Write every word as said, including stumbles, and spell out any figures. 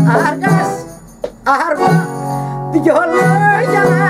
Argo, Argo, Argo, Argo,